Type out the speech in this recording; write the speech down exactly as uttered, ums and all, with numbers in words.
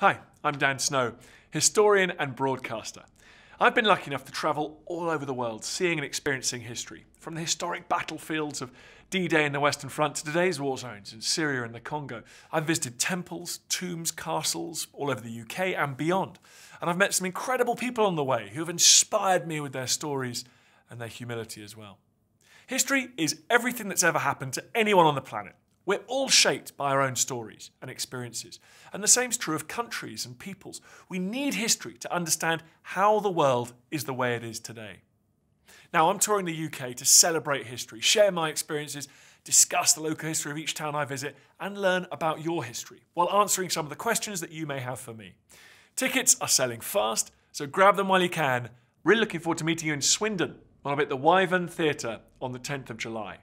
Hi, I'm Dan Snow, historian and broadcaster. I've been lucky enough to travel all over the world, seeing and experiencing history, from the historic battlefields of D Day in the Western Front to today's war zones in Syria and the Congo. I've visited temples, tombs, castles all over the U K and beyond, and I've met some incredible people on the way who have inspired me with their stories and their humility as well. History is everything that's ever happened to anyone on the planet. We're all shaped by our own stories and experiences. And the same's true of countries and peoples. We need history to understand how the world is the way it is today. Now, I'm touring the U K to celebrate history, share my experiences, discuss the local history of each town I visit, and learn about your history, while answering some of the questions that you may have for me. Tickets are selling fast, so grab them while you can. Really looking forward to meeting you in Swindon, when I'm at the Wyvern Theatre on the tenth of July.